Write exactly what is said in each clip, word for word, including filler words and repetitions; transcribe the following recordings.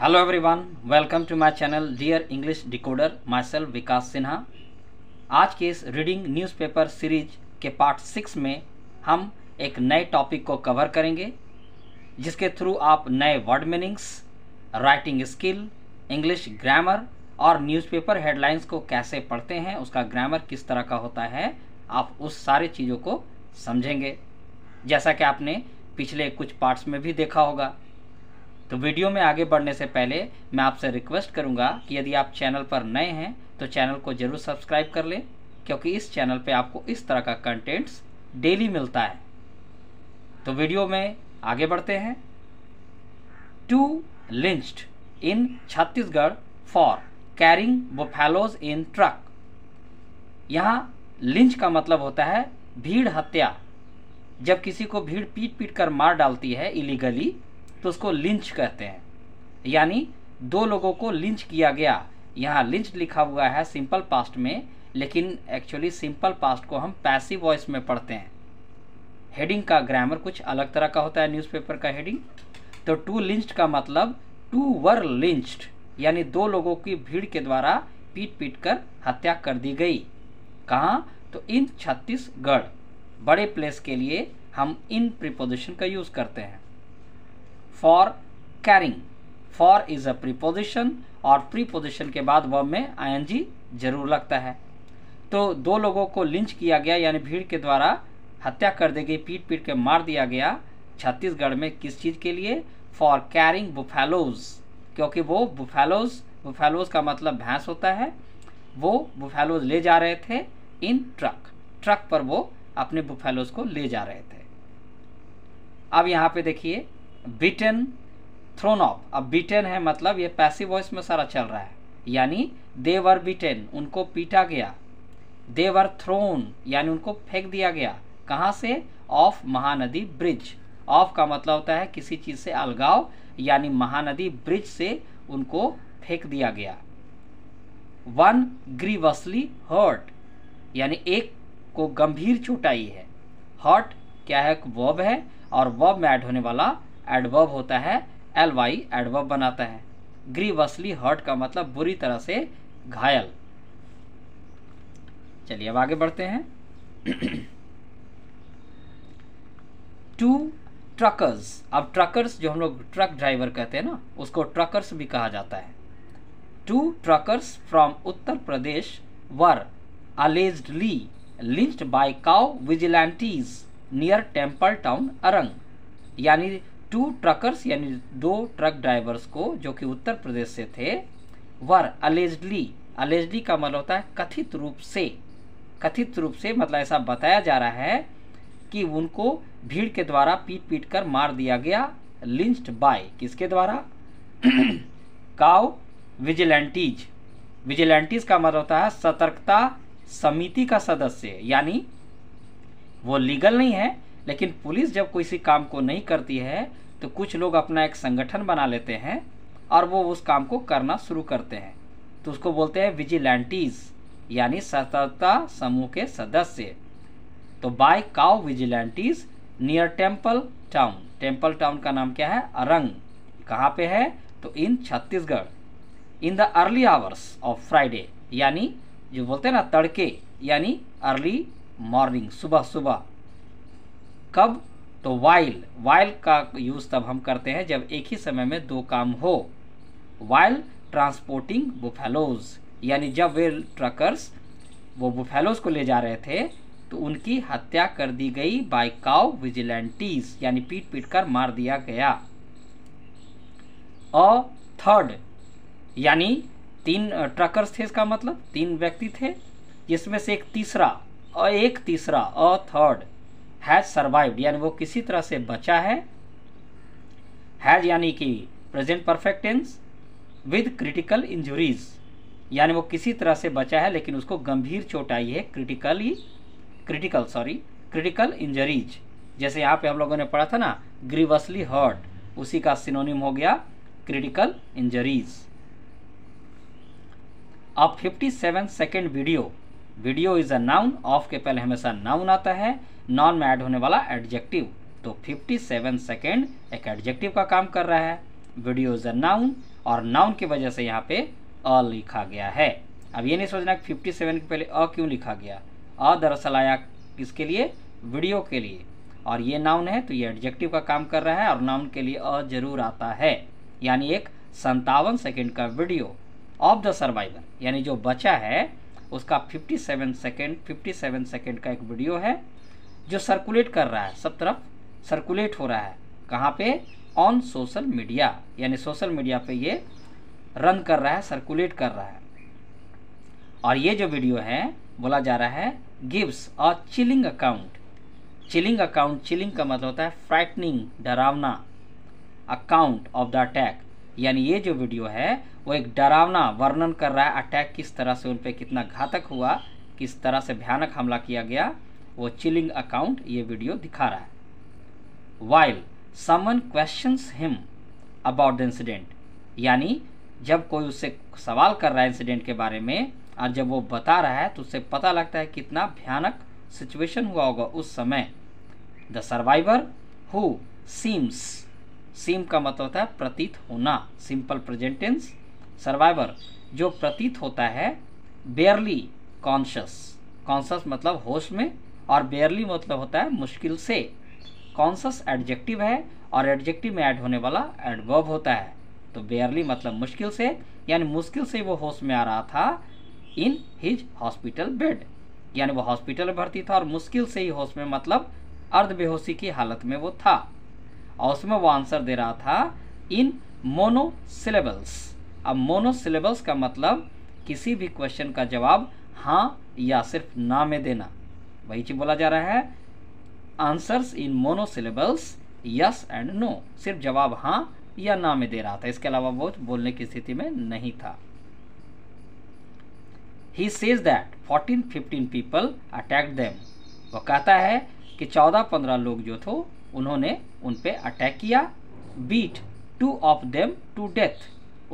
Hello everyone, welcome to my channel Dear English Decoder. Myself विकास सिन्हा. आज के इस reading newspaper series के part six में हम एक नए टॉपिक को कवर करेंगे जिसके थ्रू आप नए word meanings, writing skill, English grammar और न्यूज़पेपर हेडलाइंस को कैसे पढ़ते हैं, उसका ग्रामर किस तरह का होता है, आप उस सारी चीज़ों को समझेंगे जैसा कि आपने पिछले कुछ पार्ट्स में भी देखा होगा. तो वीडियो में आगे बढ़ने से पहले मैं आपसे रिक्वेस्ट करूंगा कि यदि आप चैनल पर नए हैं तो चैनल को ज़रूर सब्सक्राइब कर लें, क्योंकि इस चैनल पे आपको इस तरह का कंटेंट्स डेली मिलता है. तो वीडियो में आगे बढ़ते हैं. Two lynched in Chhattisgarh for carrying buffaloes in truck. यहाँ लिंच का मतलब होता है भीड़ हत्या. जब किसी को भीड़ पीट पीट कर मार डालती है इलीगली तो उसको लिंच कहते हैं. यानी दो लोगों को लिंच किया गया. यहाँ लिंच लिखा हुआ है सिंपल पास्ट में, लेकिन एक्चुअली सिंपल पास्ट को हम पैसिव वॉइस में पढ़ते हैं. हेडिंग का ग्रामर कुछ अलग तरह का होता है न्यूज़पेपर का हेडिंग. तो टू लिंच्ड का मतलब टू वर लिंच्ड, यानी दो लोगों की भीड़ के द्वारा पीट पीट कर हत्या कर दी गई. कहाँ? तो इन छत्तीसगढ़. बड़े प्लेस के लिए हम इन प्रीपोजिशन का यूज़ करते हैं. For carrying, for is a preposition और प्रीपोजिशन के बाद वर्ब में आईएनजी जरूर लगता है. तो दो लोगों को लिंच किया गया यानी भीड़ के द्वारा हत्या कर दी गई, पीट पीट के मार दिया गया छत्तीसगढ़ में. किस चीज़ के लिए? फॉर कैरिंग बुफेलोज, क्योंकि वो बुफेलोज, बुफेलोज का मतलब भैंस होता है, वो बुफेलोज ले जा रहे थे इन ट्रक. ट्रक पर वो अपने बुफेलोज को ले जा रहे थे. अब यहाँ पे देखिए बीटन, थ्रोन ऑफ. अब बीटन है मतलब ये पैसिव वॉइस में सारा चल रहा है. यानी दे वर बीटन, उनको पीटा गया. दे वर थ्रोन यानी उनको फेंक दिया गया. कहाँ से? Of Mahanadi bridge. ऑफ का मतलब होता है किसी चीज़ से अलगाव, यानी महानदी ब्रिज से उनको फेंक दिया गया. वन ग्रीवसली हर्ट, यानी एक को गंभीर चोट आई है. हर्ट क्या है? एक वर्ब है और वर्ब में ऐड होने वाला एडवर्ब होता है, एल वाई एडवर्ब बनाता है. ग्रीवसली हर्ट का मतलब बुरी तरह से घायल. चलिए अब आगे बढ़ते हैं. Two truckers. अब ट्रकर्स जो हम लोग ट्रक ड्राइवर कहते हैं ना, उसको ट्रकर्स भी कहा जाता है. Two truckers from Uttar Pradesh were allegedly lynched by cow vigilantes near temple town Arang. यानी टू ट्रकर्स यानी दो ट्रक ड्राइवर्स को जो कि उत्तर प्रदेश से थे वर अलेजली. अलेजली का मतलब होता है कथित रूप से. कथित रूप से मतलब ऐसा बताया जा रहा है कि उनको भीड़ के द्वारा पीट पीट कर मार दिया गया. लिंच्ड बाय किसके द्वारा? Cow vigilantes. विजिलेंटीज का मतलब होता है सतर्कता समिति का सदस्य. यानी वो लीगल नहीं है, लेकिन पुलिस जब कोई सी काम को नहीं करती है तो कुछ लोग अपना एक संगठन बना लेते हैं और वो उस काम को करना शुरू करते हैं, तो उसको बोलते हैं विजिलेंटीज, यानी सतर्कता समूह के सदस्य. तो by cow vigilantes near temple town. Temple town का नाम क्या है? अरंग. कहाँ पे है? तो in Chhattisgarh. In the early hours of Friday, यानी जो बोलते हैं ना तड़के, यानी अर्ली मॉर्निंग, सुबह सुबह. कब? तो वाइल. वाइल का यूज़ तब हम करते हैं जब एक ही समय में दो काम हो. वाइल ट्रांसपोर्टिंग बुफेलोज, यानी जब वे ट्रकर्स वो बुफेलोज को ले जा रहे थे तो उनकी हत्या कर दी गई बाय काउ विजिलेंटीज, यानी पीट पीट कर मार दिया गया. अ थर्ड यानी तीन ट्रकर्स थे, इसका मतलब तीन व्यक्ति थे, जिसमें से एक तीसरा, और एक तीसरा अ थर्ड हैज सर्वाइव्ड यानी वो किसी तरह से बचा है. हैज यानी कि present perfect tense with critical injuries, यानी वो किसी तरह से बचा है लेकिन उसको गंभीर चोट आई है. Critically critical sorry critical injuries. जैसे यहाँ पे हम लोगों ने पढ़ा था ना ग्रीवसली हर्ट, उसी का सिनोनिम हो गया क्रिटिकल इंजरीज. अब fifty seven second video. Video is a noun. Of के पहले हमेशा नाउन आता है, नॉन में ऐड होने वाला एडजेक्टिव. तो फिफ्टी सेवन सेकेंड एक एडजेक्टिव का काम कर रहा है. वीडियो इज अ नाउन और नाउन की वजह से यहाँ पे अ लिखा गया है। अब ये नहीं सोचना कि फिफ्टी सेवन के पहले अ क्यों लिखा गया। अ दरअसल आया किसके लिए, वीडियो के लिए, और ये नाउन है तो ये एडजेक्टिव का काम कर रहा है और नाउन के लिए अ जरूर आता है। यानी एक संतावन सेकेंड का वीडियो ऑफ द सर्वाइवर, यानी जो बचा है उसका सत्तावन सेकेंड सत्तावन सेकेंड का एक वीडियो है जो सर्कुलेट कर रहा है, सब तरफ सर्कुलेट हो रहा है। कहाँ पे? ऑन सोशल मीडिया, यानी सोशल मीडिया पे ये रन कर रहा है, सर्कुलेट कर रहा है। और ये जो वीडियो है बोला जा रहा है gives a chilling account. Chilling account, chilling का मतलब होता है फ्राइटनिंग, डरावना। अकाउंट ऑफ द अटैक, यानी ये जो वीडियो है वो एक डरावना वर्णन कर रहा है, अटैक किस तरह से उन पर कितना घातक हुआ, किस तरह से भयानक हमला किया गया, वो चिलिंग अकाउंट ये वीडियो दिखा रहा है। While someone questions him about the incident, यानी जब कोई उससे सवाल कर रहा है इंसिडेंट के बारे में और जब वो बता रहा है तो उससे पता लगता है कितना भयानक सिचुएशन हुआ होगा उस समय। The survivor who seems, seem का मतलब होता है प्रतीत होना, सिंपल प्रेजेंट टेंस। सर्वाइवर जो प्रतीत होता है, बेयरली कॉन्शियस, कॉन्शियस मतलब होश में, और बेयरली मतलब होता है मुश्किल से। कॉन्शियस एडजेक्टिव है और एडजेक्टिव में ऐड होने वाला एडवर्ब होता है, तो बेयरली मतलब मुश्किल से, यानी मुश्किल से वो होश में आ रहा था इन हिज हॉस्पिटल बेड, यानी वो हॉस्पिटल में भर्ती था और मुश्किल से ही होश में मतलब अर्ध बेहोशी की हालत में वो था। और उसमें वो आंसर दे रहा था इन मोनोसिलेबल्स। अब मोनोसिलेबल्स का मतलब किसी भी क्वेश्चन का जवाब हाँ या सिर्फ ना में देना, वही चीज बोला जा रहा है। Answers in monosyllables yes and no, सिर्फ जवाब हाँ या ना में दे रहा था, इसके अलावा वो बोलने की स्थिति में नहीं था। He says that fourteen fifteen people attacked them, वो कहता है कि चौदह पंद्रह लोग जो थे उन्होंने उन पे अटैक किया। Beat two of them to death,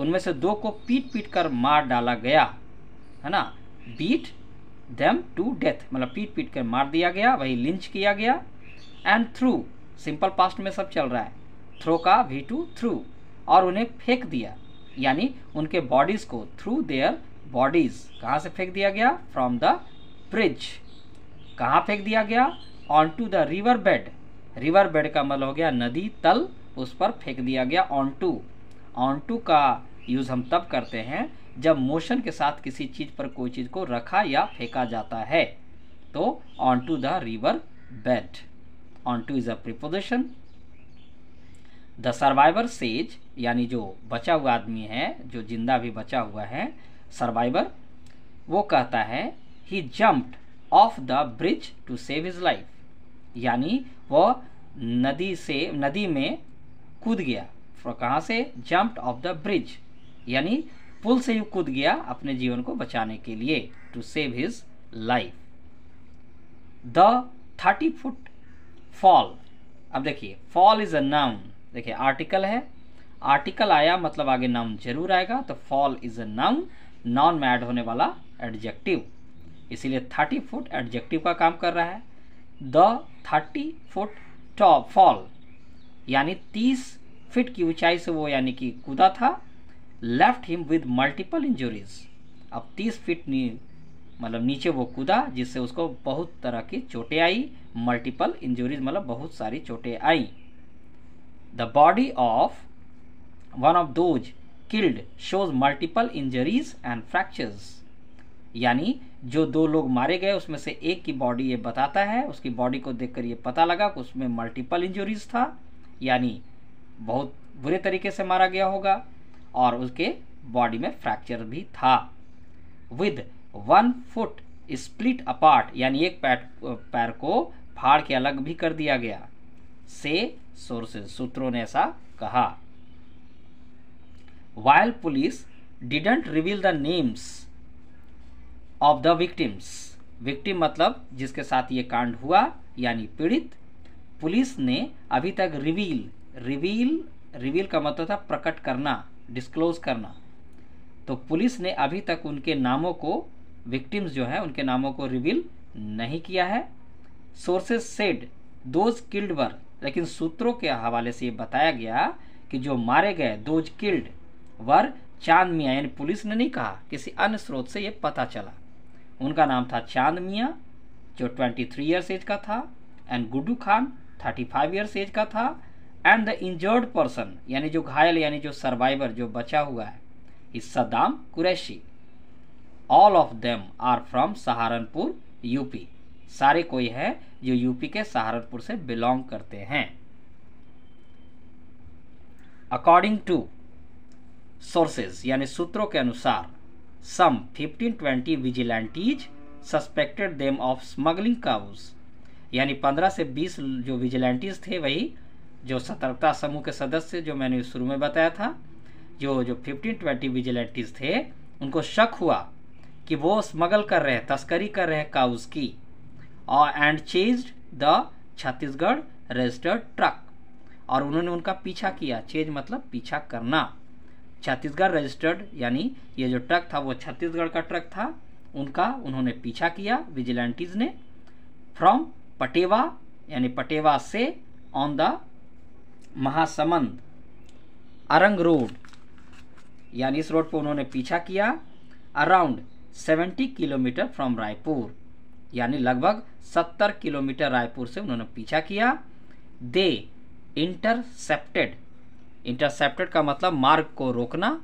उनमें से दो को पीट पीट कर मार डाला गया, है ना। बीट देम टू डेथ मतलब पीट पीट कर मार दिया गया, वही लिंच किया गया। एंड थ्रू, सिंपल पास्ट में सब चल रहा है, थ्रो का वी टू थ्रू, और उन्हें फेंक दिया, यानी उनके बॉडीज़ को, थ्रू देयर बॉडीज़। कहाँ से फेंक दिया गया? From the bridge. कहाँ फेंक दिया गया? On to the river bed. River bed का मतलब हो गया नदी तल, उस पर फेंक दिया गया। ऑन टू, ऑन टू का यूज़ हम तब करते हैं जब मोशन के साथ किसी चीज़ पर कोई चीज़ को रखा या फेंका जाता है, तो on to the river bed. On to is a preposition. The survivor says, यानी जो बचा हुआ आदमी है, जो जिंदा भी बचा हुआ है सर्वाइवर, वो कहता है he jumped off the bridge to save his life, यानी वह नदी से, नदी में कूद गया। कहाँ से? जंप्ड ऑफ द ब्रिज, यानी पुल से ही कूद गया अपने जीवन को बचाने के लिए, to save his life. The thirty foot fall, अब देखिए फॉल इज अ नाउन, देखिए आर्टिकल है, आर्टिकल आया मतलब आगे नाउन जरूर आएगा, तो fall is a noun, noun में ऐड होने वाला एडजेक्टिव, इसीलिए थर्टी फुट एडजेक्टिव का काम कर रहा है। The thirty foot top fall, यानी तीस फिट की ऊंचाई से वो यानी कि कूदा था। Left him with multiple injuries, अब तीस फिट नी, मतलब नीचे वो कूदा जिससे उसको बहुत तरह की चोटें आई, मल्टीपल इंजरीज मतलब बहुत सारी चोटें आई। The body of one of those killed shows multiple injuries and fractures, यानी जो दो लोग मारे गए उसमें से एक की बॉडी ये बताता है, उसकी बॉडी को देखकर ये पता लगा कि उसमें मल्टीपल इंजरीज था, यानी बहुत बुरे तरीके से मारा गया होगा, और उसके बॉडी में फ्रैक्चर भी था। With one foot split apart, यानी एक पैर पैर को फाड़ के अलग भी कर दिया गया। से सोर्सेज, सूत्रों ने ऐसा कहा। While police didn't reveal the names of the victims, victim मतलब जिसके साथ ये कांड हुआ यानी पीड़ित, पुलिस ने अभी तक रिवील, रिवील रिवील का मतलब था प्रकट करना, डिस्क्लोज करना, तो पुलिस ने अभी तक उनके नामों को, विक्टिम्स जो हैं उनके नामों को रिवील नहीं किया है। Sources said those killed were, लेकिन सूत्रों के हवाले से ये बताया गया कि जो मारे गए, दोज किल्ड वर चांद मियाँ, यानी पुलिस ने नहीं कहा, किसी अन्य स्रोत से ये पता चला। उनका नाम था चांद मियाँ जो तेईस ईयर्स एज का था, एंड गुड्डू खान पैंतीस ईयर्स एज का था, एंड द इंजर्ड पर्सन यानी जो घायल यानी जो सर्वाइवर जो बचा हुआ है इस Saddam Qureshi. All of them are from Saharanpur UP, सारे कोई है जो यूपी के सहारनपुर से बिलोंग करते हैं। अकॉर्डिंग टू सोर्सेज यानी सूत्रों के अनुसार, सम पंद्रह से बीस vigilantes suspected them of smuggling cows, यानी पंद्रह से बीस जो विजिलेंटीज थे वही जो सतर्कता समूह के सदस्य जो मैंने शुरू में बताया था, जो जो पंद्रह से बीस विजिलेंटीज थे, उनको शक हुआ कि वो स्मगल कर रहे हैं, तस्करी कर रहे हैं काउज की, और and chased the Chhattisgarh registered truck, और उन्होंने उनका पीछा किया। चेज मतलब पीछा करना। छत्तीसगढ़ रजिस्टर्ड यानी ये जो ट्रक था वो छत्तीसगढ़ का ट्रक था, उनका उन्होंने पीछा किया विजिलेंटीज ने। फ्रॉम पटेवा यानी पटेवा से on the Mahasamund Arang road, यानी इस रोड पर उन्होंने पीछा किया। अराउंड सत्तर किलोमीटर फ्रॉम रायपुर, यानी लगभग सत्तर किलोमीटर रायपुर से उन्होंने पीछा किया। दे इंटरसेप्टेड, इंटरसेप्टेड का मतलब मार्ग को रोकना,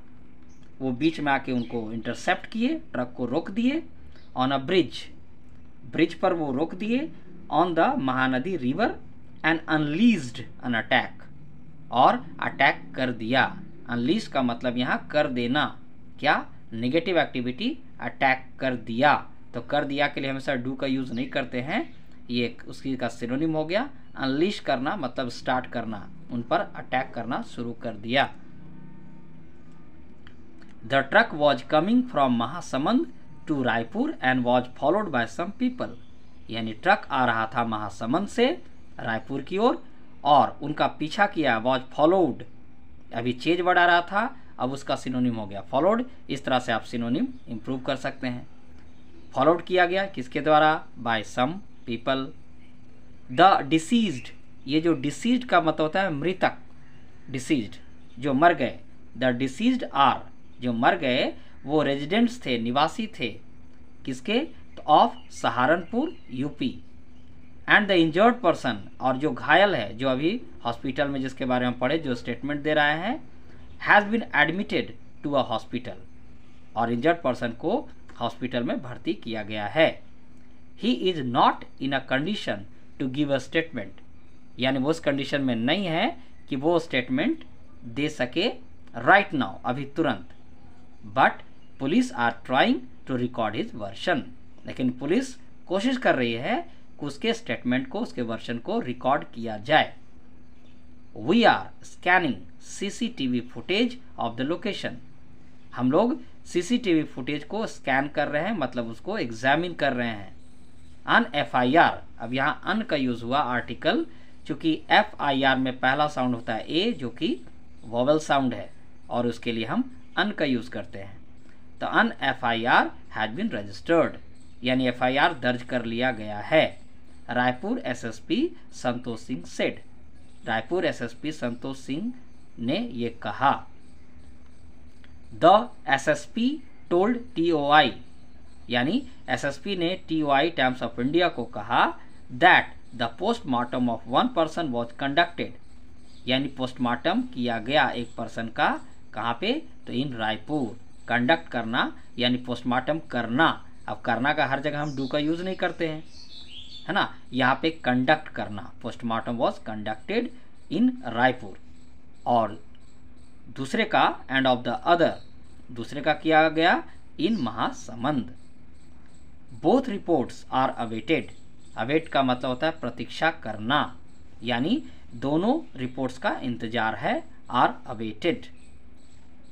वो बीच में आके उनको इंटरसेप्ट किए, ट्रक को रोक दिए। ऑन अ ब्रिज, ब्रिज पर वो रोक दिए। On the Mahanadi river, and unleashed an attack, और अटैक कर दिया। अनलीज का मतलब यहाँ कर देना, क्या नेगेटिव एक्टिविटी, अटैक कर दिया। तो कर दिया के लिए हमेशा डू का यूज़ नहीं करते हैं, ये उसकी का सिनोनिम हो गया। अनलीश करना मतलब स्टार्ट करना, उन पर अटैक करना शुरू कर दिया। The truck was coming from Mahasamund to Raipur and was followed by some people, यानी ट्रक आ रहा था महासमंद से रायपुर की ओर और उनका पीछा किया। वॉज फॉलोड, अभी चेज बढ़ा रहा था, अब उसका सिनोनिम हो गया फॉलोड। इस तरह से आप सिनोनिम इम्प्रूव कर सकते हैं। फॉलोड किया गया किसके द्वारा, by some people. The deceased, ये जो डिसीज्ड का मतलब होता है मृतक, डिसीज्ड जो मर गए। द डिसीज्ड आर, जो मर गए वो रेजिडेंट्स थे, निवासी थे किसके, of Saharanpur UP. And the injured person, और जो घायल है जो अभी हॉस्पिटल में, जिसके बारे में पढ़े, जो स्टेटमेंट दे रहा है, has been admitted to a hospital, और इंजर्ड पर्सन को हॉस्पिटल में भर्ती किया गया है। He is not in a condition to give a statement, यानी वो उस कंडीशन में नहीं है कि वो स्टेटमेंट दे सके राइट नाउ, अभी तुरंत। But police are trying to record his version, लेकिन पुलिस कोशिश कर रही है कि उसके स्टेटमेंट को, उसके वर्शन को रिकॉर्ड किया जाए। We are scanning CCTV footage of the location, हम लोग सीसीटीवी फुटेज को स्कैन कर रहे हैं, मतलब उसको एग्जामिन कर रहे हैं। अन एफ आई आर, अब यहाँ अन का यूज हुआ आर्टिकल, चूंकि एफ आई आर में पहला साउंड होता है ए जो कि वॉवल साउंड है, और उसके लिए हम अन का यूज करते हैं। तो an F I R has been registered, यानी एफ आई आर दर्ज कर लिया गया है। Raipur S S P Santosh Singh said, Raipur S S P Santosh Singh ने ये कहा। The S S P told T O I, यानी एसएसपी ने T O I Times of India को कहा, that the postmortem of one person was conducted, यानी पोस्टमार्टम किया गया एक पर्सन का, कहाँ पे, तो इन रायपुर। कंडक्ट करना यानी पोस्टमार्टम करना, अब करना का हर जगह हम डू का यूज़ नहीं करते हैं, है ना, यहाँ पे कंडक्ट करना, postmortem was conducted in Raipur. और दूसरे का, एंड ऑफ द अदर, दूसरे का किया गया in Mahasamund. Both reports are awaited, await का मतलब होता है प्रतीक्षा करना, यानी दोनों रिपोर्ट्स का इंतजार है। Are awaited,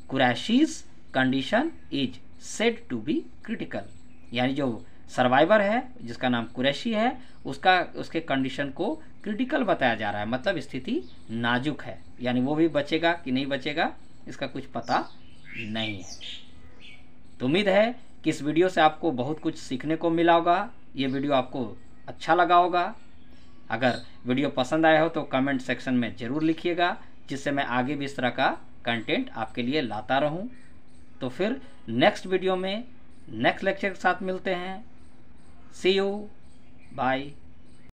Qureshi's condition is said to be critical, यानी जो सर्वाइवर है जिसका नाम कुरैशी है, उसका उसके कंडीशन को क्रिटिकल बताया जा रहा है, मतलब स्थिति नाजुक है, यानी वो भी बचेगा कि नहीं बचेगा इसका कुछ पता नहीं है। तो उम्मीद है कि इस वीडियो से आपको बहुत कुछ सीखने को मिला होगा, ये वीडियो आपको अच्छा लगा होगा। अगर वीडियो पसंद आया हो तो कमेंट सेक्शन में ज़रूर लिखिएगा, जिससे मैं आगे भी इस तरह का कंटेंट आपके लिए लाता रहूं। तो फिर नेक्स्ट वीडियो में नेक्स्ट लेक्चर के साथ मिलते हैं। See you, bye.